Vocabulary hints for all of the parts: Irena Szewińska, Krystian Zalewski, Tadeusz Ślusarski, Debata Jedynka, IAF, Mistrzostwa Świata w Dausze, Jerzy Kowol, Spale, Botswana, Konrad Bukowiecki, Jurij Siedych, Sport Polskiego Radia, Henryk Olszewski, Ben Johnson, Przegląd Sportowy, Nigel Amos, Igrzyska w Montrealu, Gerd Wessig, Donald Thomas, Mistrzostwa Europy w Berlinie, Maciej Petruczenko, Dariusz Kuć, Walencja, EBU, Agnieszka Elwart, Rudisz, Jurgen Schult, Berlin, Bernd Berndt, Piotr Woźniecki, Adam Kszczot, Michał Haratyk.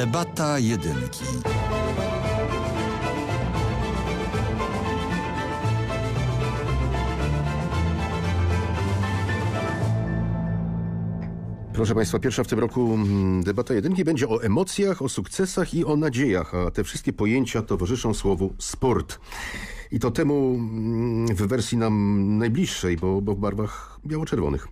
Debata Jedynki. Proszę Państwa, pierwsza w tym roku debata jedynki będzie o emocjach, o sukcesach i o nadziejach, a te wszystkie pojęcia towarzyszą słowu sport. I to temu w wersji nam najbliższej, bo w barwach biało-czerwonych.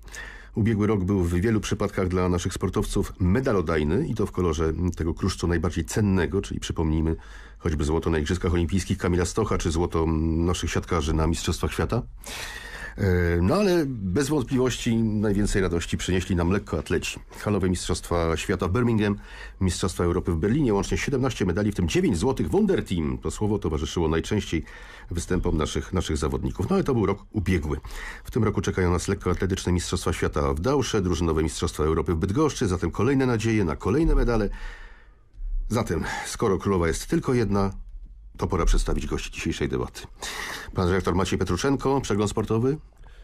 Ubiegły rok był w wielu przypadkach dla naszych sportowców medalodajny i to w kolorze tego kruszcu najbardziej cennego, czyli przypomnijmy choćby złoto na Igrzyskach Olimpijskich Kamila Stocha czy złoto naszych siatkarzy na Mistrzostwach Świata. No ale bez wątpliwości najwięcej radości przynieśli nam lekkoatleci. Halowe Mistrzostwa Świata w Birmingham, Mistrzostwa Europy w Berlinie, łącznie 17 medali, w tym 9 złotych. Wunder Team, to słowo towarzyszyło najczęściej występom naszych zawodników. No ale to był rok ubiegły. W tym roku czekają nas lekkoatletyczne Mistrzostwa Świata w Dausze, drużynowe Mistrzostwa Europy w Bydgoszczy, zatem kolejne nadzieje na kolejne medale. Zatem, skoro królowa jest tylko jedna, to pora przedstawić gości dzisiejszej debaty. Pan redaktor Maciej Petruczenko, Przegląd Sportowy.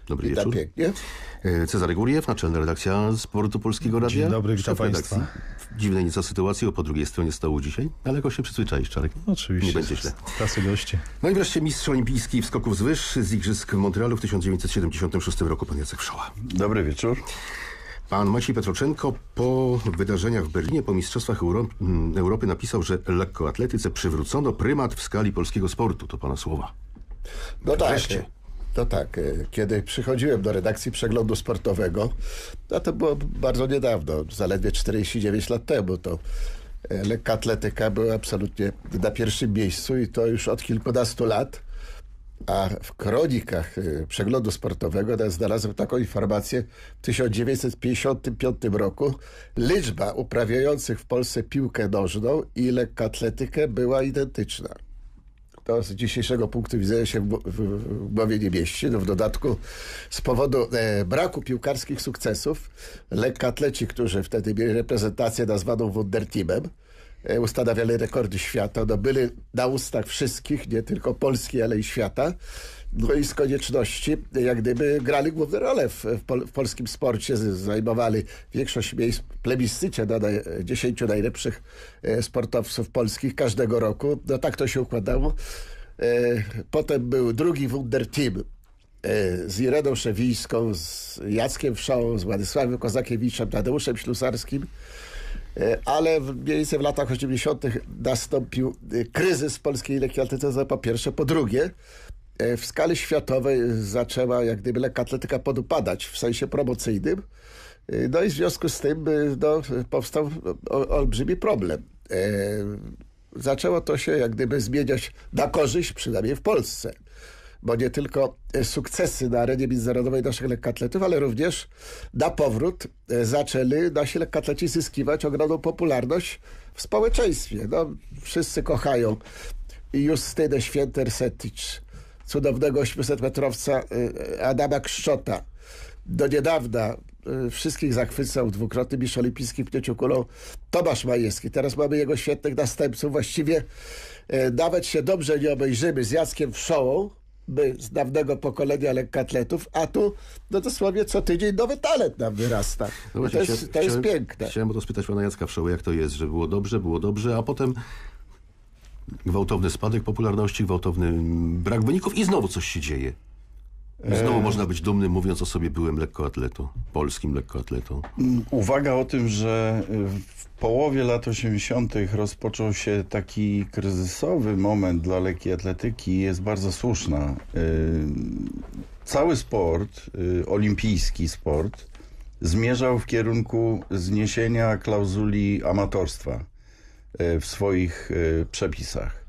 Dobry witam, wieczór. Pięknie. Cezary Gurjew, naczelna redakcja Sportu Polskiego Radia. Dzień dobry, witam Państwa. W dziwnej nieco sytuacji, po drugiej stronie stołu dzisiaj, ale jakoś się przyzwyczaisz, Czarek. Oczywiście. Nie będzie źle. Klasy goście. No i wreszcie mistrz olimpijski w skoku wzwyż z Igrzysk w Montrealu w 1976 roku, pan Jacek Wszoła. Dobry wieczór. Pan Maciej Petruczenko po wydarzeniach w Berlinie, po Mistrzostwach Europy napisał, że lekkoatletyce przywrócono prymat w skali polskiego sportu. To pana słowa. No tak. Wreszcie. To tak, kiedy przychodziłem do redakcji Przeglądu Sportowego, no to było bardzo niedawno, zaledwie 49 lat temu, to lekkoatletyka była absolutnie na pierwszym miejscu i to już od kilkunastu lat, a w kronikach Przeglądu Sportowego znalazłem taką informację w 1955 roku. Liczba uprawiających w Polsce piłkę nożną i lekkoatletykę była identyczna. To z dzisiejszego punktu widzenia się w głowie nie mieści. No, w dodatku z powodu braku piłkarskich sukcesów lekkoatleci, którzy wtedy mieli reprezentację nazwaną Wunder Teamem, ustanawiali rekordy świata. No, byli na ustach wszystkich, nie tylko Polski, ale i świata. No i z konieczności jak gdyby grali główne role w polskim sporcie, zajmowali większość miejsc w plebiscycie na 10 najlepszych sportowców polskich każdego roku. No tak to się układało. Potem był drugi Wunder Team z Ireną Szewińską, z Jackiem Wszołą, z Władysławem Kozakiewiczem, Tadeuszem Ślusarskim. Ale w latach 80. nastąpił kryzys polskiej lekkoatletyce, po pierwsze. Po drugie, w skali światowej zaczęła jak gdyby lekkoatletyka podupadać w sensie promocyjnym. No i w związku z tym powstał olbrzymi problem. Zaczęło to się jak gdyby zmieniać na korzyść, przynajmniej w Polsce. Bo nie tylko sukcesy na arenie międzynarodowej naszych lekkoatletów, ale również na powrót zaczęli nasi lekkoatleci zyskiwać ogromną popularność w społeczeństwie. No, wszyscy kochają Justynę Święty-Ersetic, cudownego 800-metrowca Adama Kszczota. Do niedawna wszystkich zachwycał dwukrotny mistrz olimpijski w pnięciu kulą Tomasz Majewski. Teraz mamy jego świetnych następców. Właściwie nawet się dobrze nie obejrzymy z Jackiem Wszołą, my z dawnego pokolenia lekkoatletów, a tu no dosłownie co tydzień nowy talent nam wyrasta. No właśnie, to jest piękne. Chciałem o to spytać pana Jacka Wszoły, jak to jest, że było dobrze, a potem gwałtowny spadek popularności, gwałtowny brak wyników i znowu coś się dzieje. Znowu można być dumnym, mówiąc o sobie, byłem lekkoatletą, polskim lekkoatletą. Uwaga o tym, że w połowie lat 80. rozpoczął się taki kryzysowy moment dla lekkiej atletyki, jest bardzo słuszna. Cały sport, olimpijski sport, zmierzał w kierunku zniesienia klauzuli amatorstwa w swoich przepisach.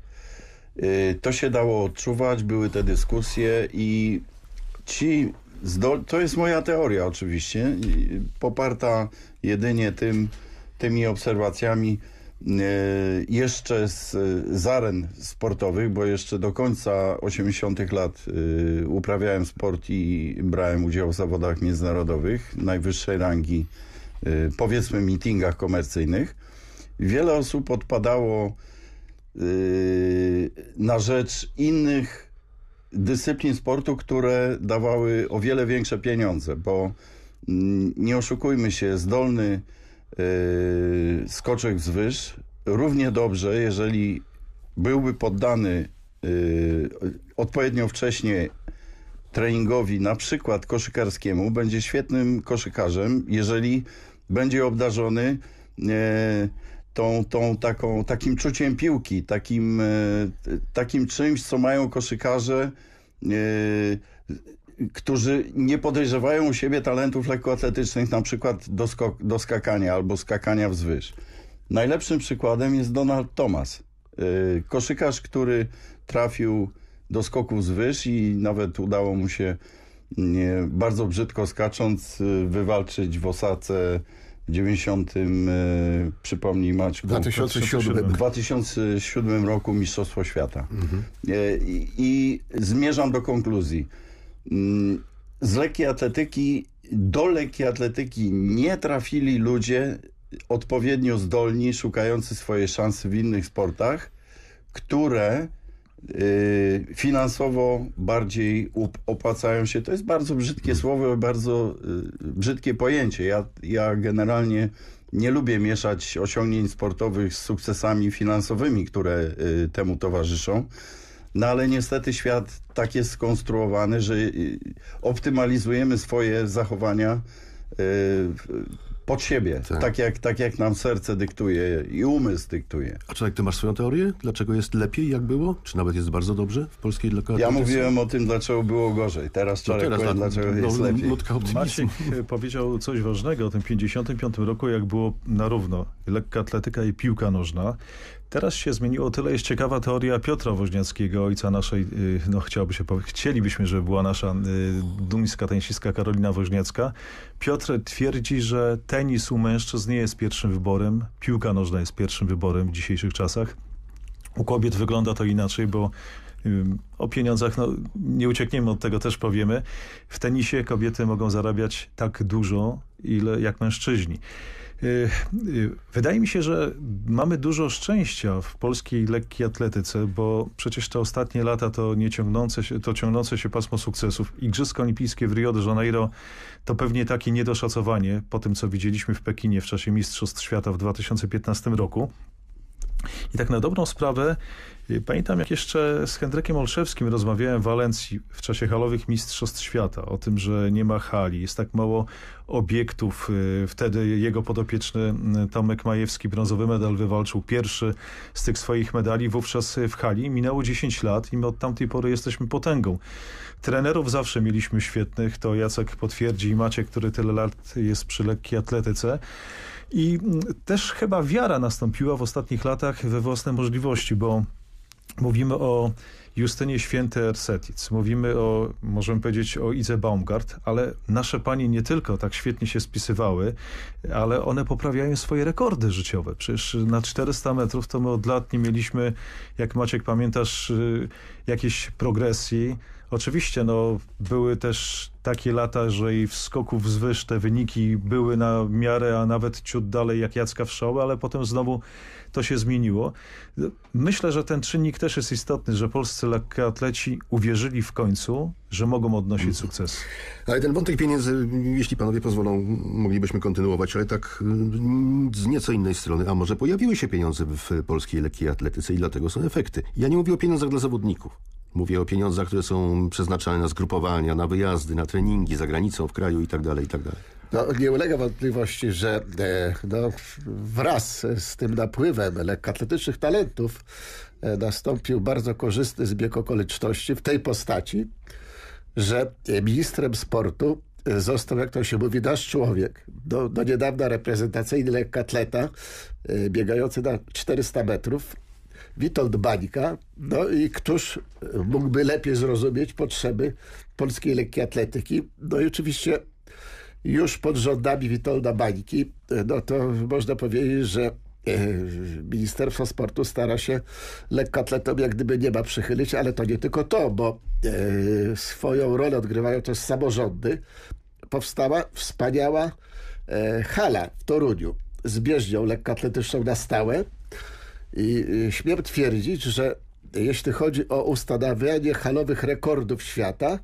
To się dało odczuwać, były te dyskusje i to jest moja teoria oczywiście, poparta jedynie tymi obserwacjami jeszcze z aren sportowych, bo jeszcze do końca 80. lat uprawiałem sport i brałem udział w zawodach międzynarodowych najwyższej rangi, powiedzmy meetingach komercyjnych. Wiele osób odpadało na rzecz innych dyscyplin sportu, które dawały o wiele większe pieniądze, bo nie oszukujmy się, zdolny skoczek wzwyż równie dobrze, jeżeli byłby poddany odpowiednio wcześnie treningowi, na przykład koszykarskiemu, będzie świetnym koszykarzem, jeżeli będzie obdarzony takim czuciem piłki, takim czymś, co mają koszykarze, którzy nie podejrzewają u siebie talentów lekkoatletycznych, na przykład do skakania albo skakania wzwyż. Najlepszym przykładem jest Donald Thomas, koszykarz, który trafił do skoku wzwyż i nawet udało mu się, bardzo brzydko skacząc, wywalczyć w Osace w 2007 roku Mistrzostwo Świata. Mhm. I zmierzam do konkluzji. Z lekkiej atletyki do lekkiej atletyki nie trafili ludzie odpowiednio zdolni, szukający swojej szansy w innych sportach, które finansowo bardziej opłacają się. To jest bardzo brzydkie słowo, bardzo brzydkie pojęcie. Ja generalnie nie lubię mieszać osiągnięć sportowych z sukcesami finansowymi, które temu towarzyszą. No ale niestety świat tak jest skonstruowany, że optymalizujemy swoje zachowania pod siebie, tak jak nam serce dyktuje i umysł dyktuje. A czy tak ty masz swoją teorię? Dlaczego jest lepiej, jak było? Czy nawet jest bardzo dobrze w polskiej lekkoatletyce? Ja mówiłem o tym, dlaczego było gorzej. Teraz Czarek powiem, dlaczego jest lepiej. Maciek powiedział coś ważnego o tym 55 roku, jak było na równo. Lekka atletyka i piłka nożna. Teraz się zmieniło tyle. Jest ciekawa teoria Piotra Woźniackiego, ojca naszej, chcielibyśmy, żeby była nasza duńska tenisistka Karolina Woźniacka. Piotr twierdzi, że tenis u mężczyzn nie jest pierwszym wyborem, piłka nożna jest pierwszym wyborem w dzisiejszych czasach. U kobiet wygląda to inaczej, bo o pieniądzach nie uciekniemy, od tego też powiemy. W tenisie kobiety mogą zarabiać tak dużo, ile jak mężczyźni. Wydaje mi się, że mamy dużo szczęścia w polskiej lekkiej atletyce, bo przecież te ostatnie lata to ciągnące się pasmo sukcesów. Igrzyska olimpijskie w Rio de Janeiro to pewnie takie niedoszacowanie po tym, co widzieliśmy w Pekinie w czasie Mistrzostw Świata w 2015 roku. I tak na dobrą sprawę pamiętam, jak jeszcze z Henrykiem Olszewskim rozmawiałem w Walencji w czasie halowych Mistrzostw Świata o tym, że nie ma hali, jest tak mało obiektów. Wtedy jego podopieczny Tomek Majewski brązowy medal wywalczył pierwszy z tych swoich medali wówczas w hali. Minęło 10 lat i my od tamtej pory jesteśmy potęgą. Trenerów zawsze mieliśmy świetnych, to Jacek potwierdzi i Maciek, który tyle lat jest przy lekkiej atletyce. I też chyba wiara nastąpiła w ostatnich latach we własne możliwości, bo mówimy o Justynie Święty-Ersetic, możemy powiedzieć o Idze Baumgart, ale nasze panie nie tylko tak świetnie się spisywały, ale one poprawiają swoje rekordy życiowe. Przecież na 400 metrów to my od lat nie mieliśmy, jak Maciek pamiętasz, jakiejś progresji. Oczywiście były też takie lata, że i w skoku wzwyż te wyniki były na miarę, a nawet ciut dalej jak Jacka Wszoły, ale potem znowu to się zmieniło. Myślę, że ten czynnik też jest istotny, że polscy lekkoatleci uwierzyli w końcu, że mogą odnosić sukces. Ale ten wątek pieniędzy, jeśli panowie pozwolą, moglibyśmy kontynuować, ale tak z nieco innej strony. A może pojawiły się pieniądze w polskiej lekkiej atletyce i dlatego są efekty. Ja nie mówię o pieniądzach dla zawodników. Mówię o pieniądzach, które są przeznaczane na zgrupowania, na wyjazdy, na treningi za granicą, w kraju itd. Nie ulega wątpliwości, że wraz z tym napływem lekkoatletycznych talentów nastąpił bardzo korzystny zbieg okoliczności w tej postaci, że ministrem sportu został, jak to się mówi, nasz człowiek. Do niedawna reprezentacyjny lekkoatleta biegający na 400 metrów, Witold Bańka, i któż mógłby lepiej zrozumieć potrzeby polskiej lekkiej atletyki. I oczywiście już pod rządami Witolda Bańki, to można powiedzieć, że Ministerstwo Sportu stara się lekkoatletom jak gdyby nieba przychylić, ale to nie tylko to, bo swoją rolę odgrywają też samorządy. Powstała wspaniała hala w Toruniu z bieżnią lekkoatletyczną na stałe. I śmiem twierdzić, że jeśli chodzi o ustanawianie halowych rekordów świata,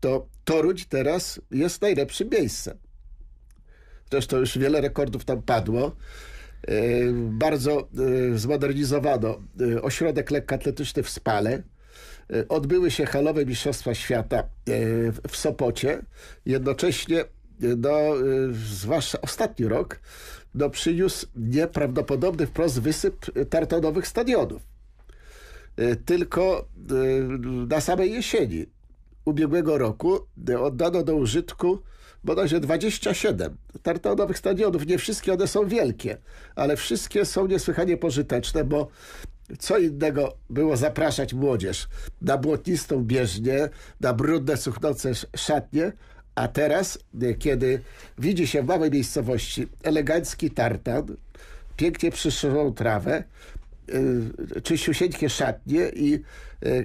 to Toruń teraz jest najlepszym miejscem. Zresztą już wiele rekordów tam padło. bardzo zmodernizowano ośrodek lekkoatletyczny w Spale. Odbyły się Halowe Mistrzostwa Świata w Sopocie. Jednocześnie, no, zwłaszcza ostatni rok, no, przyniósł nieprawdopodobny wprost wysyp tartanowych stadionów. Tylko na samej jesieni ubiegłego roku oddano do użytku bodajże 27 tartanowych stadionów. Nie wszystkie one są wielkie, ale wszystkie są niesłychanie pożyteczne, bo co innego było zapraszać młodzież na błotnistą bieżnię, na brudne, cuchnące szatnie, a teraz, kiedy widzi się w małej miejscowości elegancki tartan, pięknie przystrzeżoną trawę, czyściusieńkie szatnie i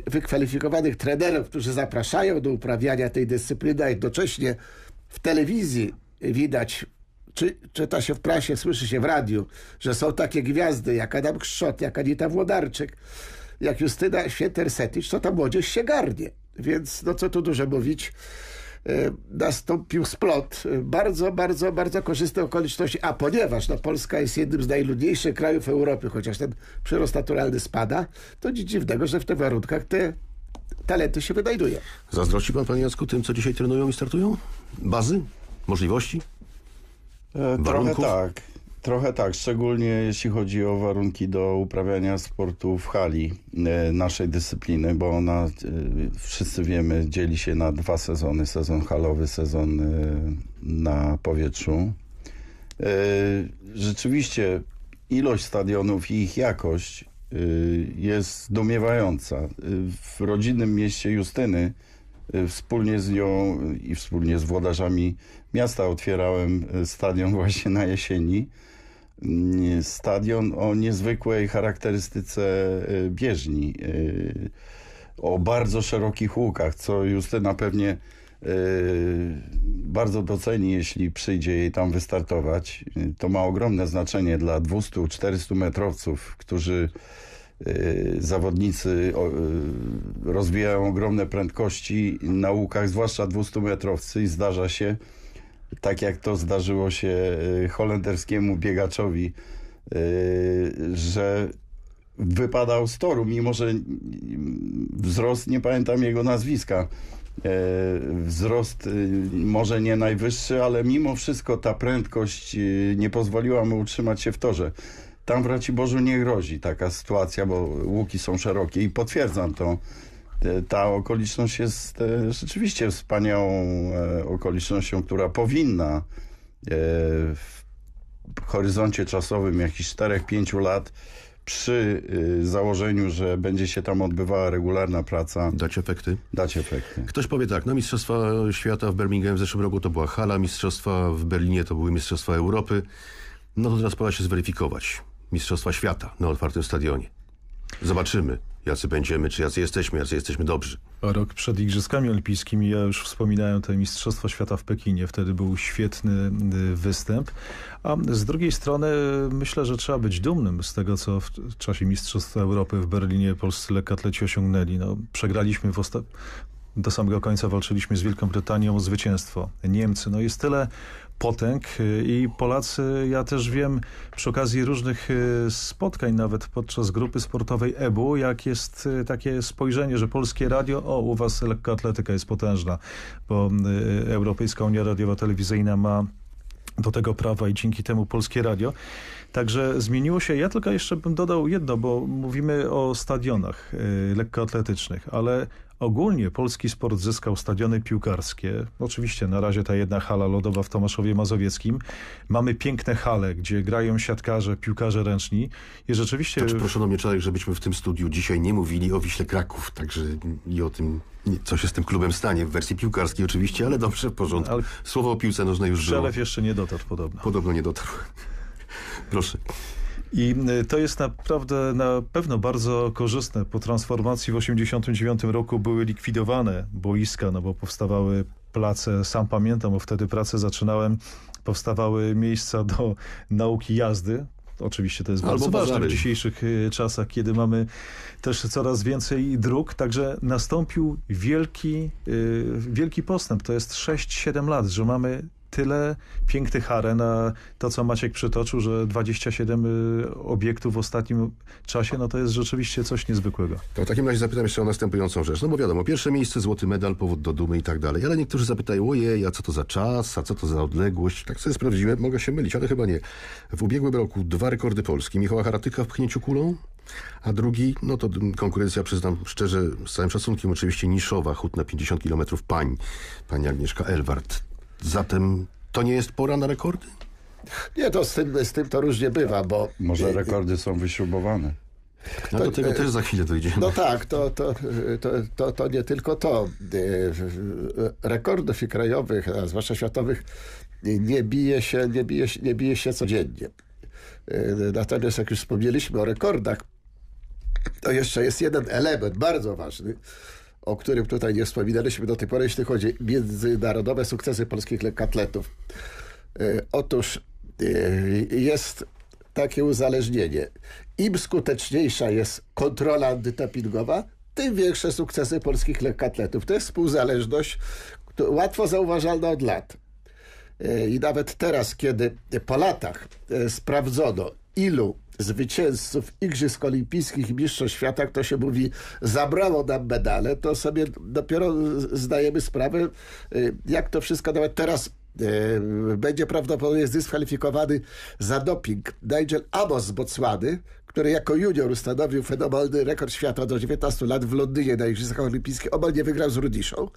wykwalifikowanych trenerów, którzy zapraszają do uprawiania tej dyscypliny, a jednocześnie w telewizji widać, czyta się w prasie, słyszy się w radiu, że są takie gwiazdy jak Adam Kszczot, jak Anita Włodarczyk, jak Justyna Święty-Ersetic, to ta młodzież się garnie. Więc no co tu dużo mówić, nastąpił splot. Bardzo, bardzo, bardzo korzystne okoliczności, a ponieważ no, Polska jest jednym z najludniejszych krajów Europy, chociaż ten przyrost naturalny spada, to nic dziwnego, że w tych warunkach te talenty się wynajdują. Zazdrości pan, panie Jacku, tym, co dzisiaj trenują i startują? Bazy? Możliwości? Warunków? Trochę tak, szczególnie jeśli chodzi o warunki do uprawiania sportu w hali naszej dyscypliny, bo ona, wszyscy wiemy, dzieli się na dwa sezony, sezon halowy, sezon na powietrzu. Rzeczywiście ilość stadionów i ich jakość jest zdumiewająca. W rodzinnym mieście Justyny wspólnie z nią i wspólnie z włodarzami miasta otwierałem stadion właśnie na jesieni. Stadion o niezwykłej charakterystyce bieżni, o bardzo szerokich łukach, co Justyna pewnie bardzo doceni, jeśli przyjdzie jej tam wystartować. To ma ogromne znaczenie dla 200-400 metrowców, którzy zawodnicy rozwijają ogromne prędkości na łukach, zwłaszcza 200-metrowcy, i zdarza się, tak jak to zdarzyło się holenderskiemu biegaczowi, że wypadał z toru, mimo że wzrost, nie pamiętam jego nazwiska, wzrost może nie najwyższy, ale mimo wszystko ta prędkość nie pozwoliła mu utrzymać się w torze. Tam w Raciborzu nie grozi taka sytuacja, bo łuki są szerokie i potwierdzam to. Ta okoliczność jest rzeczywiście wspaniałą okolicznością, która powinna w horyzoncie czasowym jakichś 4-5 lat, przy założeniu, że będzie się tam odbywała regularna praca, dać efekty. Ktoś powie tak, no Mistrzostwa Świata w Birmingham w zeszłym roku to była hala, Mistrzostwa w Berlinie to były Mistrzostwa Europy. No to teraz pora się zweryfikować. Mistrzostwa Świata na otwartym stadionie. Zobaczymy, jacy będziemy, czy jacy jesteśmy dobrzy. Rok przed Igrzyskami Olimpijskimi, ja już wspominałem te Mistrzostwa Świata w Pekinie, wtedy był świetny występ, a z drugiej strony myślę, że trzeba być dumnym z tego, co w czasie Mistrzostw Europy w Berlinie polscy lekkoatleci osiągnęli. No, przegraliśmy do samego końca, walczyliśmy z Wielką Brytanią o zwycięstwo. Niemcy, no jest tyle potęg i Polacy, ja też wiem przy okazji różnych spotkań, nawet podczas grupy sportowej EBU, jak jest takie spojrzenie, że Polskie Radio, o, u was lekkoatletyka jest potężna, bo Europejska Unia Radiowo-Telewizyjna ma do tego prawa i dzięki temu Polskie Radio. Także zmieniło się. Ja tylko jeszcze bym dodał jedno, bo mówimy o stadionach lekkoatletycznych, ale ogólnie polski sport zyskał stadiony piłkarskie. Oczywiście na razie ta jedna hala lodowa w Tomaszowie Mazowieckim. Mamy piękne hale, gdzie grają siatkarze, piłkarze ręczni i rzeczywiście... Znaczy, proszono mnie wczoraj, żebyśmy w tym studiu dzisiaj nie mówili o Wiśle Kraków, także i o tym, co się z tym klubem stanie w wersji piłkarskiej oczywiście, ale dobrze, w porządku. Ale słowo o piłce nożnej już żyło. Przelew jeszcze nie dotarł podobno. Podobno nie dotarł. Proszę. I to jest naprawdę na pewno bardzo korzystne. Po transformacji w 1989 roku były likwidowane boiska, no bo powstawały place, sam pamiętam, bo wtedy pracę zaczynałem, powstawały miejsca do nauki jazdy. Oczywiście to jest bardzo ważne w dzisiejszych czasach, kiedy mamy też coraz więcej dróg, także nastąpił wielki postęp. To jest 6-7 lat, że mamy tyle pięknych aren, a to, co Maciek przytoczył, że 27 obiektów w ostatnim czasie, no to jest rzeczywiście coś niezwykłego. To w takim razie zapytam jeszcze o następującą rzecz. No bo wiadomo, pierwsze miejsce, złoty medal, powód do dumy i tak dalej, ale niektórzy zapytają, ojej, a co to za czas, a co to za odległość? Tak sobie sprawdziłem, mogę się mylić, ale chyba nie. W ubiegłym roku 2 rekordy Polski. Michała Haratyka w pchnięciu kulą, a drugi, no to konkurencja, przyznam szczerze, z całym szacunkiem, oczywiście niszowa, chód na 50 km pań, pani Agnieszka Elwart. Zatem to nie jest pora na rekordy? Nie, to z tym to różnie bywa, bo... Może rekordy są wyśrubowane. No to, do tego też za chwilę dojdziemy. No tak, to nie tylko to. Rekordów i krajowych, a zwłaszcza światowych, nie bije się codziennie. Natomiast jak już wspomnieliśmy o rekordach, to jeszcze jest jeden element bardzo ważny, o którym tutaj nie wspominaliśmy do tej pory, jeśli chodzi o międzynarodowe sukcesy polskich lekkoatletów. Otóż jest takie uzależnienie. Im skuteczniejsza jest kontrola antydopingowa, tym większe sukcesy polskich lekkoatletów. To jest współzależność łatwo zauważalna od lat. I nawet teraz, kiedy po latach sprawdzono, ilu zwycięzców Igrzysk Olimpijskich i Mistrzostw Świata, to się mówi, zabrało nam medale, to sobie dopiero zdajemy sprawę, jak to wszystko nawet teraz będzie prawdopodobnie zdyskwalifikowany za doping Nigel Amos z Botswany, który jako junior ustanowił fenomenalny rekord świata do 19 lat w Londynie na Igrzyskach Olimpijskich. Omal nie wygrał z Rudiszą.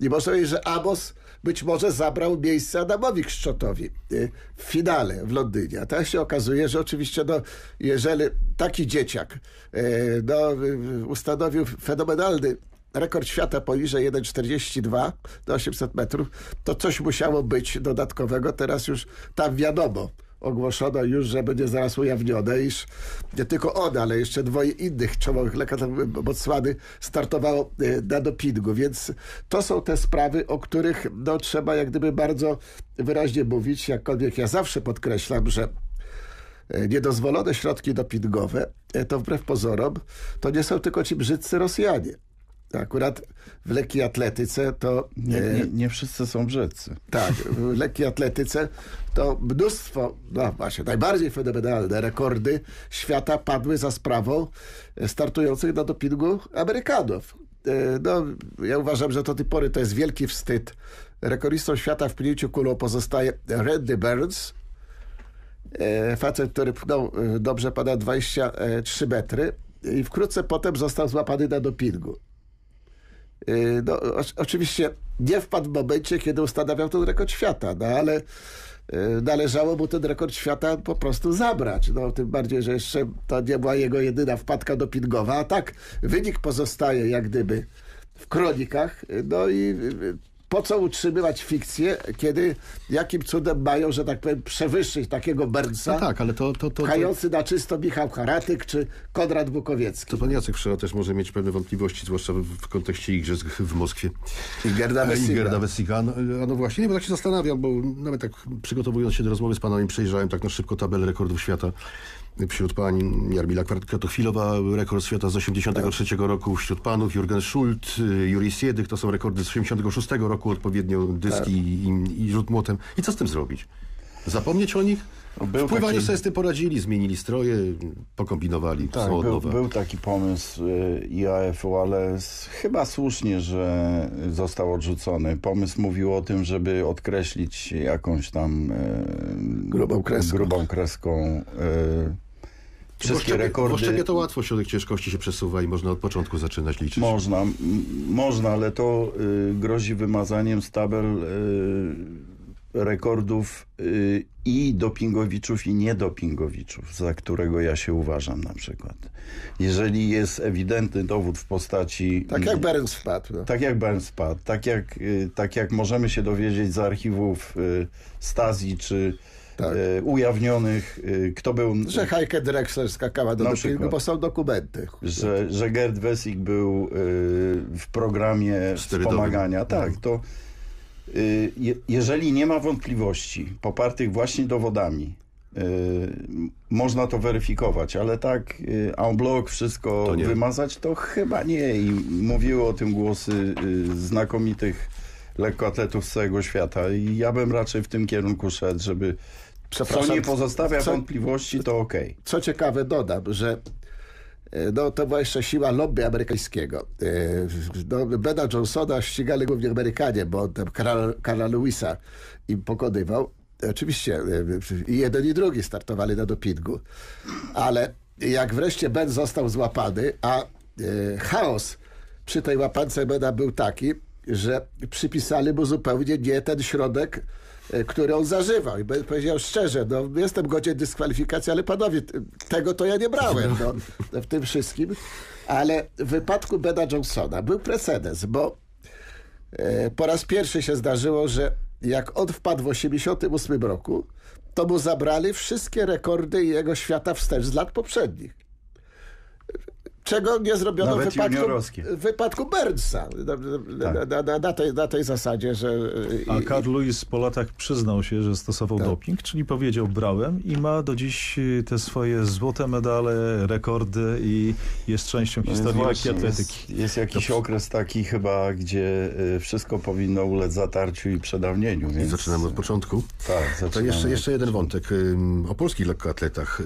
I można powiedzieć, że Amos być może zabrał miejsce Adamowi Kszczotowi w finale w Londynie. A teraz się okazuje, że oczywiście no, jeżeli taki dzieciak ustanowił fenomenalny rekord świata poniżej 1,42 do 800 metrów, to coś musiało być dodatkowego. Teraz już tam wiadomo, ogłoszono już, że będzie zaraz ujawnione, iż nie tylko on, ale jeszcze dwoje innych czołowych lekarzy Botswany startowało na dopingu. Więc to są te sprawy, o których no, trzeba jak gdyby bardzo wyraźnie mówić. Jakkolwiek ja zawsze podkreślam, że niedozwolone środki dopingowe, to wbrew pozorom, to nie są tylko ci brzydcy Rosjanie. Akurat w lekkiej atletyce to... Nie wszyscy są brzydcy. Tak, w lekkiej atletyce to mnóstwo, no właśnie, najbardziej fenomenalne rekordy świata padły za sprawą startujących na dopingu Amerykanów. No, ja uważam, że do tej pory to jest wielki wstyd. Rekordistą świata w pchnięciu kulą pozostaje Bernd Berndt, facet, który pchnął dobrze ponad 23 metry i wkrótce potem został złapany na dopingu. No, oczywiście nie wpadł w momencie, kiedy ustanawiał ten rekord świata, no, ale należało mu ten rekord świata po prostu zabrać. No, tym bardziej, że jeszcze to nie była jego jedyna wpadka dopingowa, a tak wynik pozostaje jak gdyby w kronikach. No i po co utrzymywać fikcję, kiedy jakim cudem mają, że tak powiem, przewyższyć takiego Berndsa, no tak, ale to pchający na czysto Michał Haratyk czy Konrad Bukowiecki. To pan Jacek Wszoła też może mieć pewne wątpliwości, zwłaszcza w kontekście Igrzysk w Moskwie. Gerda Wessiga. No właśnie, nie, bo tak się zastanawiam, bo nawet tak przygotowując się do rozmowy z panami, przejrzałem tak na szybko tabelę rekordów świata. Wśród pań Jarmila Kratochwilowa, rekord świata z 83 roku. Wśród panów Jurgen Schult, Jurij Siedych, to są rekordy z 86 roku, odpowiednio dyski i rzut młotem. I co z tym zrobić? Zapomnieć o nich? W pływaniu sobie z tym poradzili, zmienili stroje, pokombinowali. Tak, był taki pomysł IAF-u, ale chyba słusznie, że został odrzucony. Pomysł mówił o tym, żeby odkreślić jakąś tam grubą kreską wszystkie rekordy. Właściwie to łatwo, środek ciężkości się przesuwa i można od początku zaczynać liczyć. Można, ale to grozi wymazaniem z tabel rekordów i dopingowiczów, i niedopingowiczów, za którego ja się uważam na przykład. Jeżeli jest ewidentny dowód w postaci... Tak jak Bernd wpadł. No. Tak jak możemy się dowiedzieć z archiwów Stasi, czy ujawnionych, kto był... Że Heike Drexler skakała do dopingu, bo są dokumenty. Że Gerd Wessig był w programie wspomagania. Tak, to... Jeżeli nie ma wątpliwości popartych właśnie dowodami, można to weryfikować, ale tak en bloc wszystko to wymazać, to chyba nie. I mówiły o tym głosy znakomitych lekkoatletów z całego świata i ja bym raczej w tym kierunku szedł, żeby co nie pozostawia wątpliwości, to okej. Okay. Co ciekawe dodam, że no, to była jeszcze siła lobby amerykańskiego. No, Bena Johnsona ścigali głównie Amerykanie, bo on tam Carla Lewisa im pokonywał. Oczywiście i jeden i drugi startowali na dopingu, ale jak wreszcie Ben został złapany, a chaos przy tej łapance Bena był taki, że przypisali mu zupełnie nie ten środek, który on zażywał. I Ben powiedział szczerze, no jestem godzien dyskwalifikacji, ale panowie, tego to ja nie brałem no, w tym wszystkim. Ale w wypadku Bena Johnsona był precedens, bo po raz pierwszy się zdarzyło, że jak on wpadł w 1988 roku, to mu zabrali wszystkie rekordy jego świata wstecz z lat poprzednich. Czego nie zrobiono w wypadku Berndta. Na tej zasadzie, że... A Carl Lewis po latach przyznał się, że stosował doping, czyli powiedział brałem i ma do dziś te swoje złote medale, rekordy i jest częścią historii lekkiej atletyki. Jest jakiś okres taki chyba, gdzie wszystko powinno ulec zatarciu i przedawnieniu. Więc... I zaczynamy od początku. Tak, zaczynamy. To jeszcze jeden wątek o polskich lekkoatletach.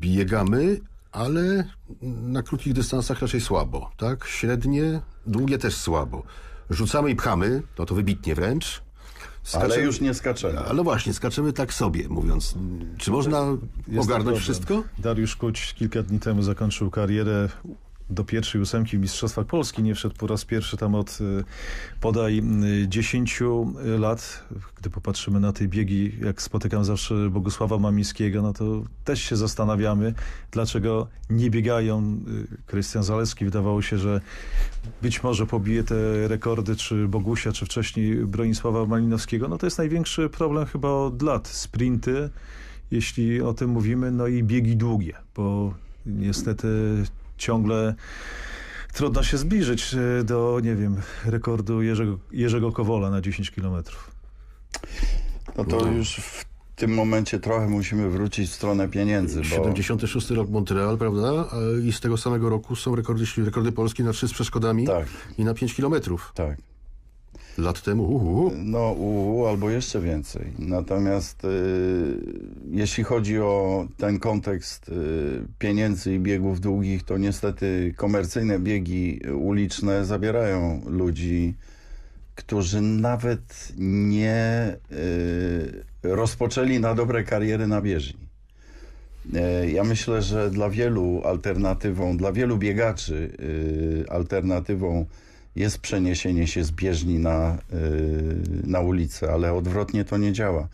Biegamy, ale na krótkich dystansach raczej słabo, tak? Średnie, długie też słabo. Rzucamy i pchamy, no to wybitnie wręcz. Skaczemy, ale już nie skaczemy. Ale właśnie, skaczemy tak sobie, mówiąc. Czy można ogarnąć wszystko? Dariusz Kuć kilka dni temu zakończył karierę do pierwszej ósemki w Mistrzostwach Polski. Nie wszedł po raz pierwszy tam od podaj 10 lat. Gdy popatrzymy na te biegi, jak spotykam zawsze Bogusława Mamińskiego, no to też się zastanawiamy, dlaczego nie biegają. Krystian Zalewski, wydawało się, że być może pobije te rekordy, czy Bogusia, czy wcześniej Bronisława Malinowskiego. No to jest największy problem chyba od lat. Sprinty, jeśli o tym mówimy, no i biegi długie, bo niestety... ciągle trudno się zbliżyć do, nie wiem, rekordu Jerzego Kowola na 10 kilometrów. No to już w tym momencie trochę musimy wrócić w stronę pieniędzy. 76 bo... rok Montreal, prawda? I z tego samego roku są rekordy Polski na 3 z przeszkodami i na 5 kilometrów. Tak. Lat temu, No, albo jeszcze więcej. Natomiast jeśli chodzi o ten kontekst pieniędzy i biegów długich, to niestety komercyjne biegi uliczne zabierają ludzi, którzy nawet nie rozpoczęli na dobre kariery na bieżni. Ja myślę, że dla wielu biegaczy alternatywą jest przeniesienie się z bieżni na ulicę, ale odwrotnie to nie działa.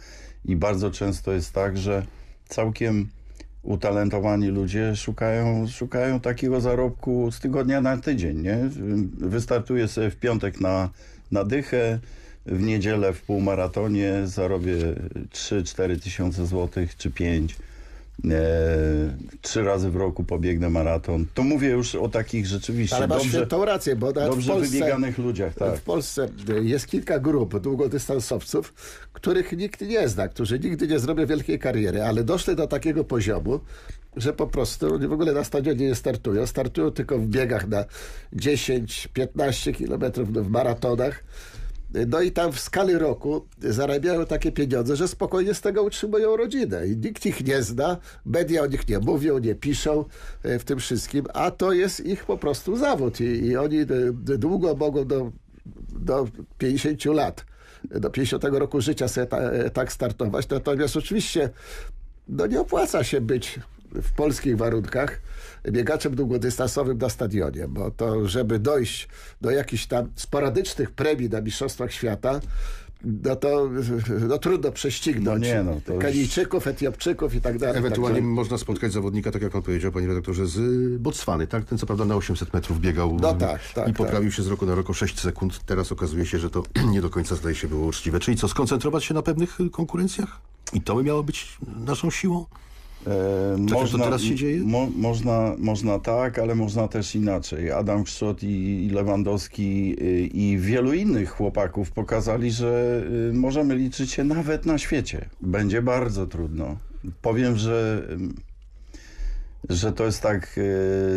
I bardzo często jest tak, że całkiem utalentowani ludzie szukają takiego zarobku z tygodnia na tydzień. Nie? Wystartuję sobie w piątek na dychę, w niedzielę w półmaratonie zarobię 3-4 tysiące złotych czy 5. 3 razy w roku pobiegnę maraton. To mówię już o takich rzeczywiście dobrze wybieganych ludziach. Tak. W Polsce jest kilka grup długodystansowców, których nikt nie zna, którzy nigdy nie zrobią wielkiej kariery, ale doszli do takiego poziomu, że po prostu oni w ogóle na stadionie nie startują. Startują tylko w biegach na 10-15 kilometrów, w maratonach. No i tam w skali roku zarabiają takie pieniądze, że spokojnie z tego utrzymują rodzinę. I nikt ich nie zna, media o nich nie mówią, nie piszą w tym wszystkim, a to jest ich po prostu zawód. I oni długo mogą do 50 lat, do 50 roku życia sobie tak startować. Natomiast oczywiście no nie opłaca się być w polskich warunkach biegaczem długodystansowym na stadionie, bo to, żeby dojść do jakichś tam sporadycznych premii na mistrzostwach świata, no to trudno prześcignąć Kenijczyków, Etiopczyków i tak dalej. Ewentualnie można spotkać zawodnika, tak jak pan powiedział, panie redaktorze, z Botswany, tak? Ten co prawda na 800 metrów biegał i poprawił się z roku na rok o 6 sekund. Teraz okazuje się, że to nie do końca zdaje się było uczciwe. Czyli co, skoncentrować się na pewnych konkurencjach? I to by miało być naszą siłą? Można, to teraz się dzieje? Można tak, ale można też inaczej. Adam Kszczot i Lewandowski i wielu innych chłopaków pokazali, że możemy liczyć się nawet na świecie. Będzie bardzo trudno. Powiem, że to jest tak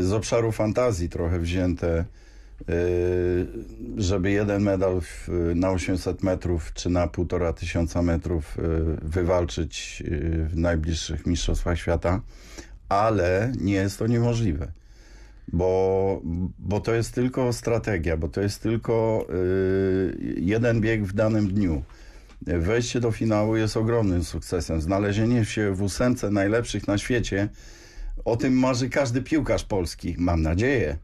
z obszaru fantazji trochę wzięte, żeby jeden medal na 800 metrów czy na 1500 metrów wywalczyć w najbliższych Mistrzostwach Świata, ale nie jest to niemożliwe, bo to jest tylko strategia, bo to jest tylko jeden bieg w danym dniu. Wejście do finału jest ogromnym sukcesem. Znalezienie się w 8 najlepszych na świecie, o tym marzy każdy piłkarz polski, mam nadzieję,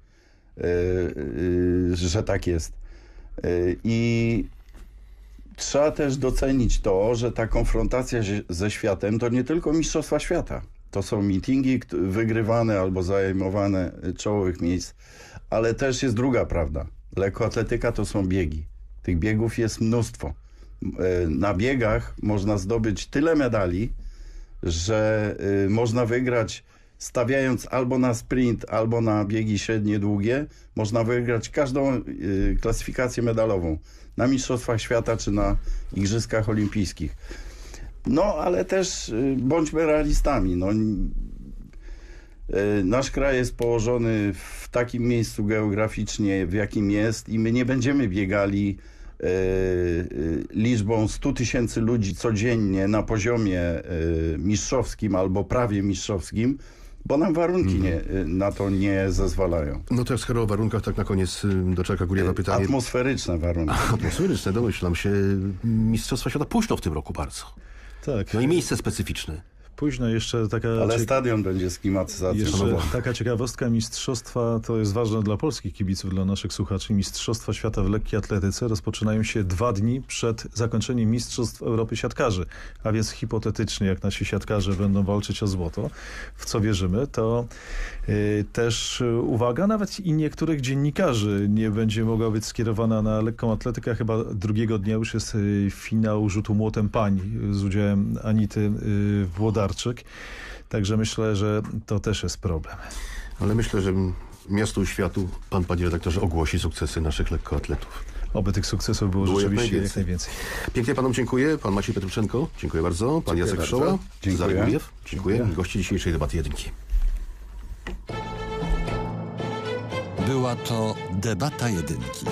że tak jest. I trzeba też docenić to, że ta konfrontacja ze światem to nie tylko Mistrzostwa Świata. To są meetingi wygrywane albo zajmowane czołowych miejsc, ale też jest druga prawda. Lekkoatletyka to są biegi. Tych biegów jest mnóstwo. Na biegach można zdobyć tyle medali, że można wygrać, stawiając albo na sprint, albo na biegi średnie, długie, można wygrać każdą klasyfikację medalową na Mistrzostwach Świata czy na Igrzyskach Olimpijskich. No, ale też bądźmy realistami. No, nasz kraj jest położony w takim miejscu geograficznie, w jakim jest, i my nie będziemy biegali liczbą 100 tysięcy ludzi codziennie na poziomie mistrzowskim albo prawie mistrzowskim, bo nam warunki na to nie zezwalają. No to skoro o warunkach, tak na koniec do Jacka Gurjewa pytanie. Atmosferyczne warunki. Atmosferyczne, domyślam się. Mistrzostwa Świata późno w tym roku bardzo. Tak. No i miejsce specyficzne. Późno jeszcze taka... Ale stadion będzie z klimatyzacją. Jeszcze taka ciekawostka, mistrzostwa, to jest ważne dla polskich kibiców, dla naszych słuchaczy, mistrzostwa świata w lekkiej atletyce rozpoczynają się 2 dni przed zakończeniem mistrzostw Europy siatkarzy. A więc hipotetycznie, jak nasi siatkarze będą walczyć o złoto, w co wierzymy, to też uwaga, nawet i niektórych dziennikarzy nie będzie mogła być skierowana na lekką atletykę. Chyba drugiego dnia już jest finał rzutu młotem pań z udziałem Anity Włodarczyk. Także myślę, że to też jest problem. Ale myślę, że miastu i światu pan, panie redaktorze, ogłosi sukcesy naszych lekkoatletów. Oby tych sukcesów było rzeczywiście jak najwięcej. Pięknie panom dziękuję. Pan Maciej Petruczenko, dziękuję bardzo. Pan Jacek Wszoła, Cezary Gurjew, dziękuję. Gości dzisiejszej Debaty Jedynki. Była to Debata Jedynki.